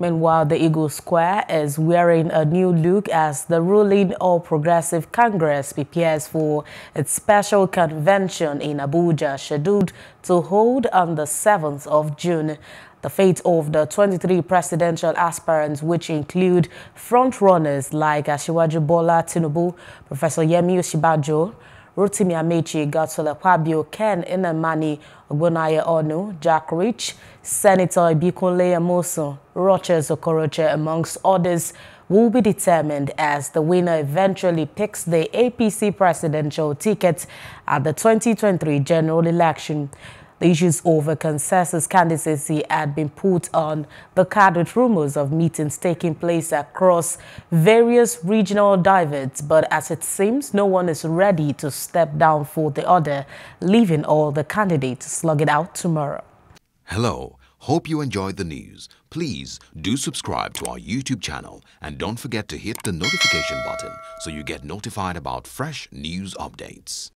Meanwhile, the Eagle Square is wearing a new look as the ruling All Progressive Congress prepares for its special convention in Abuja, scheduled to hold on the 7th of June. The fate of the 23 presidential aspirants, which include front-runners like Ashiwaju Bola Tinubu, Professor Yemi Osinbajo, Rotimi Amaechi, Godswill Akpabio, Ken Inamani, Ogbonnaya Onu, Jack Rich, Senator Ibikunle Amosun, Rochas Okorocha, amongst others, will be determined as the winner eventually picks the APC presidential ticket at the 2023 general election. The issues over consensus candidacy had been put on the card with rumors of meetings taking place across various regional divides, but as it seems, no one is ready to step down for the other, leaving all the candidates to slug it out tomorrow. Hello, hope you enjoyed the news. Please do subscribe to our YouTube channel and don't forget to hit the notification button so you get notified about fresh news updates.